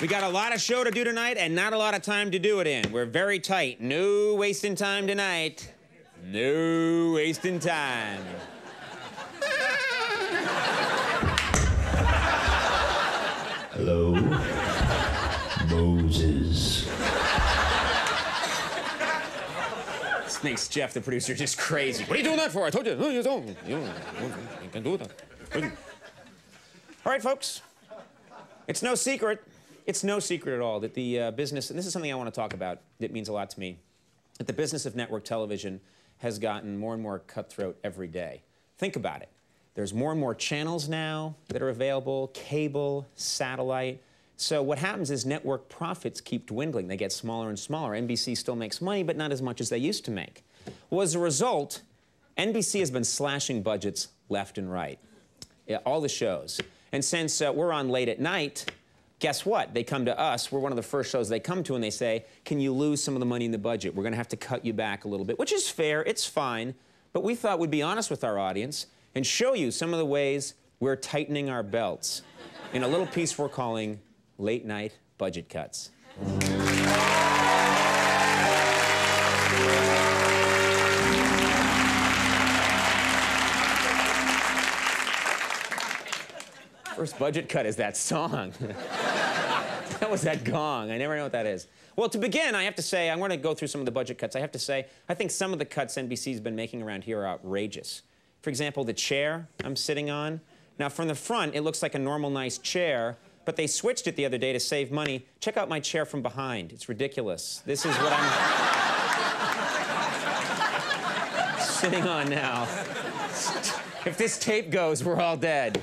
We got a lot of show to do tonight and not a lot of time to do it in. We're very tight. No wasting time tonight. No wasting time. Hello, Moses. This makes Jeff, the producer, just crazy. What are you doing that for? I told you. No, you don't. You can do that. All right, folks. It's no secret. It's no secret at all that the business, and this is something I want to talk about that means a lot to me, that the business of network television has gotten more and more cutthroat every day. Think about it. There's more and more channels now that are available, cable, satellite. So what happens is network profits keep dwindling. They get smaller and smaller. NBC still makes money, but not as much as they used to make. Well, as a result, NBC has been slashing budgets left and right, all the shows. And since we're on late at night, guess what? They come to us. We're one of the first shows they come to, and they say, can you lose some of the money in the budget? We're going to have to cut you back a little bit, which is fair. It's fine. But we thought we'd be honest with our audience and show you some of the ways we're tightening our belts in a little piece we're calling Late Night Budget Cuts. First budget cut is that song. That was that gong. I never know what that is. Well, to begin, I have to say, I want to go through some of the budget cuts. I have to say, I think some of the cuts NBC's been making around here are outrageous. For example, the chair I'm sitting on. Now, from the front, it looks like a normal, nice chair, but they switched it the other day to save money. Check out my chair from behind. It's ridiculous. This is what I'm sitting on now. If this tape goes, we're all dead.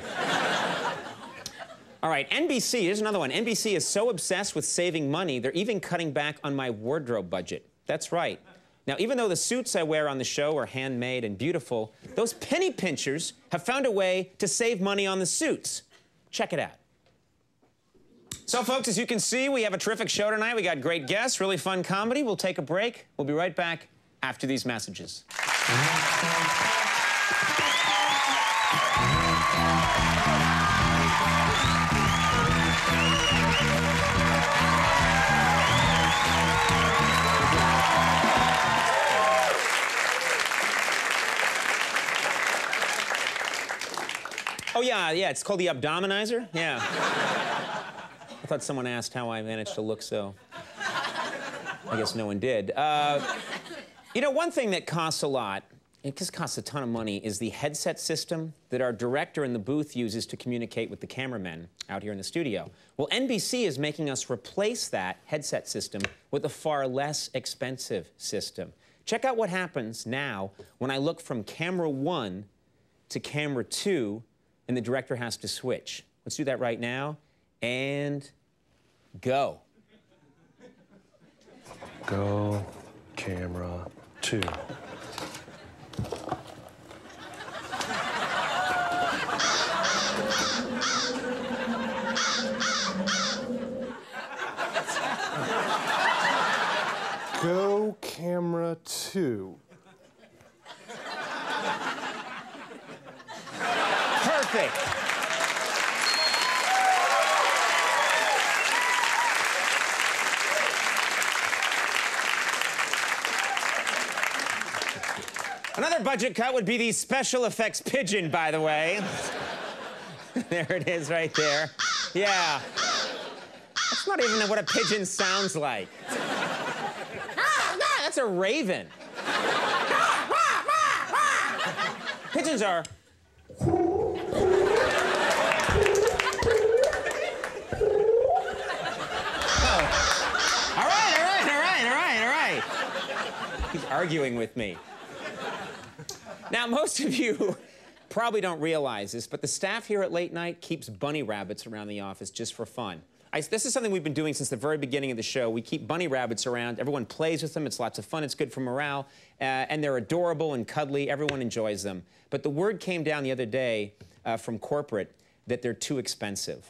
All right, NBC, here's another one. NBC is so obsessed with saving money, they're even cutting back on my wardrobe budget. That's right. Now, even though the suits I wear on the show are handmade and beautiful, those penny pinchers have found a way to save money on the suits. Check it out. So, folks, as you can see, we have a terrific show tonight. We got great guests, really fun comedy. We'll take a break. We'll be right back after these messages. Oh, yeah, it's called the abdominizer. Yeah. I thought someone asked how I managed to look so. I guess no one did. You know, one thing that costs a lot, it just costs a ton of money, is the headset system that our director in the booth uses to communicate with the cameramen out here in the studio. Well, NBC is making us replace that headset system with a far less expensive system. Check out what happens now when I look from camera 1 to camera 2, and the director has to switch. Let's do that right now. And go. Go, camera 2. Go, camera 2. Another budget cut would be the special effects pigeon, by the way. There it is right there. Yeah. That's not even what a pigeon sounds like. That's a raven. Pigeons are... arguing with me. Now, most of you probably don't realize this, but the staff here at Late Night keeps bunny rabbits around the office just for fun. This is something we've been doing since the very beginning of the show. We keep bunny rabbits around. Everyone plays with them. It's lots of fun. It's good for morale. And they're adorable and cuddly. Everyone enjoys them. But the word came down the other day from corporate that they're too expensive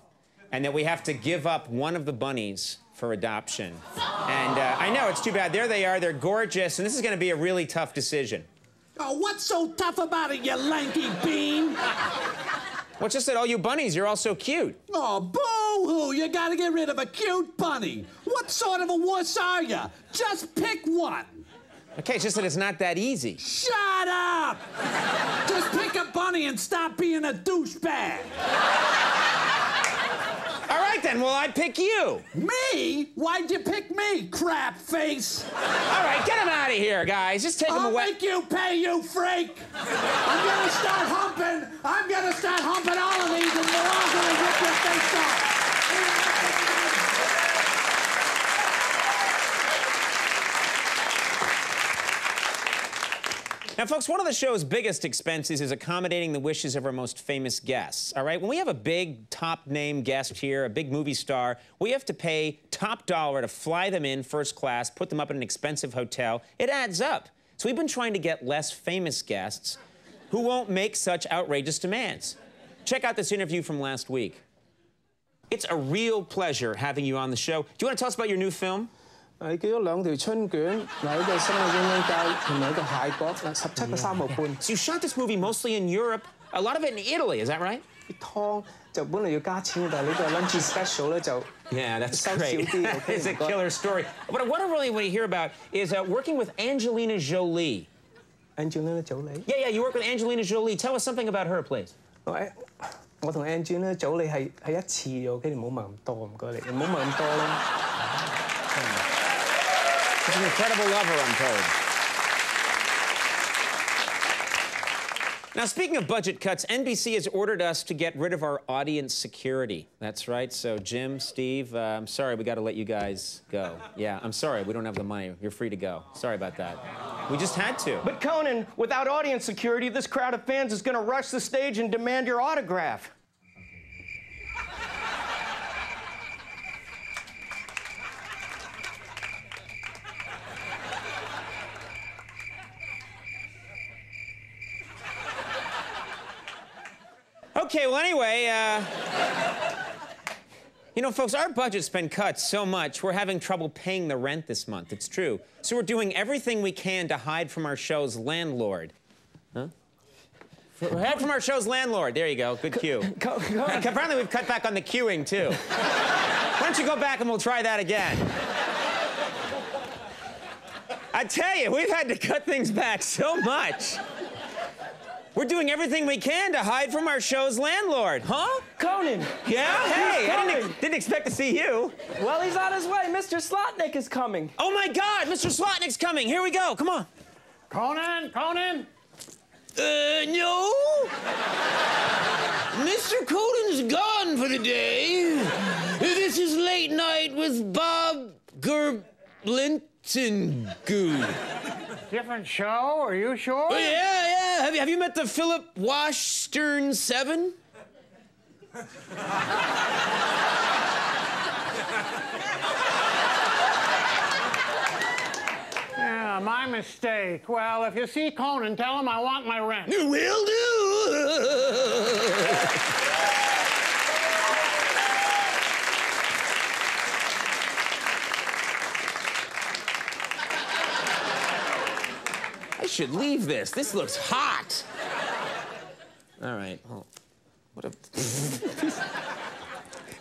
and that we have to give up one of the bunnies for adoption. And I know, it's too bad. There they are, they're gorgeous, and this is gonna be a really tough decision. Oh, what's so tough about it, you lanky bean? Well, it's just that all you bunnies, you're all so cute. Oh, boo! Boo-hoo, you gotta get rid of a cute bunny. What sort of a wuss are you? Just pick one. Okay, it's just that it's not that easy. Shut up! Just pick a bunny and stop being a douchebag. All right, then, well, I pick you. Me? Why'd you pick me, crap face? All right, get him out of here, guys. Just take him away. I'll make you pay, you freak. I'm gonna start humping all of these, and they're all gonna rip your face off. Now, folks, one of the show's biggest expenses is accommodating the wishes of our most famous guests, all right? When we have a big top-name guest here, a big movie star, we have to pay top dollar to fly them in first class, put them up in an expensive hotel. It adds up. So we've been trying to get less famous guests who won't make such outrageous demands. Check out this interview from last week. It's a real pleasure having you on the show. Do you want to tell us about your new film? I gave you 2 條春卷, So you shot this movie mostly in Europe, a lot of it in Italy, is that right? Yeah, that's great. It's a killer story. But what I really want to hear about is working with Angelina Jolie. Angelina Jolie? Yeah, yeah, you work with Angelina Jolie. Tell us something about her, please. She's an incredible lover, I'm told. Now, speaking of budget cuts, NBC has ordered us to get rid of our audience security. That's right. So, Jim, Steve, I'm sorry we got to let you guys go. Yeah, I'm sorry. We don't have the money. You're free to go. Sorry about that. We just had to. But, Conan, without audience security, this crowd of fans is going to rush the stage and demand your autograph. Okay, well, anyway, you know, folks, our budget's been cut so much, we're having trouble paying the rent this month. It's true. So we're doing everything we can to hide from our show's landlord. Huh? Hide from our show's landlord. There you go. Good cue. Apparently, we've cut back on the queuing, too. Why don't you go back and we'll try that again? I tell you, we've had to cut things back so much. We're doing everything we can to hide from our show's landlord, huh? Conan. Yeah? Hey, I didn't expect to see you. Well, he's on his way. Mr. Slotnick is coming. Oh, my God, Mr. Slotnick's coming. Here we go. Come on. Conan, Conan. No. Mr. Conan's gone for the day. This is Late Night with Bob Gerblintengoo. Different show, are you sure? Oh, yeah, yeah. Have you met the Philip Washburn Seven? Yeah, my mistake. Well, if you see Conan, tell him I want my rent. You will do. I should leave this. This looks hot. All right. Well, what a...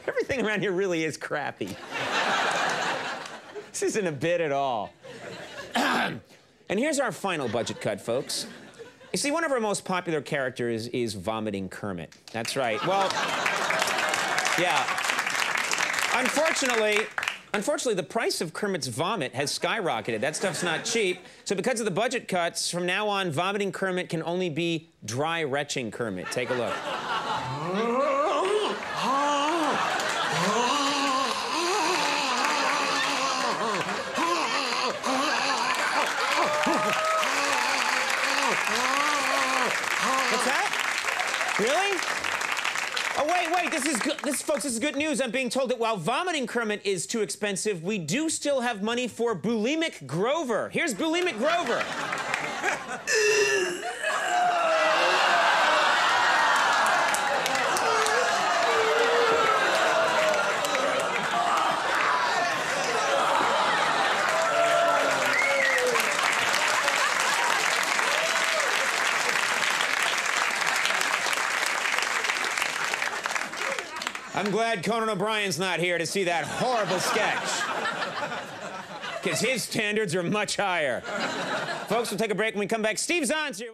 Everything around here really is crappy. This isn't a bit at all. And here's our final budget cut, folks. You see, one of our most popular characters is Vomiting Kermit. That's right. Well, yeah. Unfortunately, the price of Kermit's vomit has skyrocketed. That stuff's not cheap. So because of the budget cuts, from now on, Vomiting Kermit can only be Dry Retching Kermit. Take a look. What's that? Really? Oh, wait, this is good. Folks, this is good news. I'm being told that while Vomiting Kermit is too expensive, we do still have money for Bulimic Grover. Here's Bulimic Grover. I'm glad Conan O'Brien's not here to see that horrible sketch, because his standards are much higher. Folks, we'll take a break. When we come back, Steve Zahn's here.